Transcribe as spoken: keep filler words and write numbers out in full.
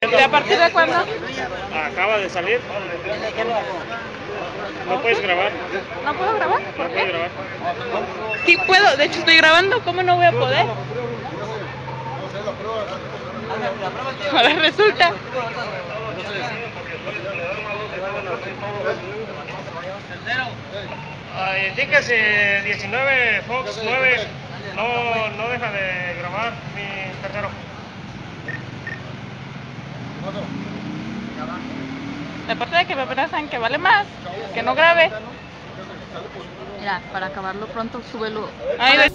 ¿De a partir de cuándo? Acaba de salir. ¿No puedes grabar? ¿No puedo grabar? ¿Por no qué? Puedo grabar. Sí puedo, de hecho estoy grabando, ¿cómo no voy a poder? Ahora resulta. Ah, indíquese diecinueve Fox nueve, no, no deja de grabar mi cartero. Aparte de que me amenazan que vale más, que no grabe. Mira, para acabarlo pronto, súbelo. Ahí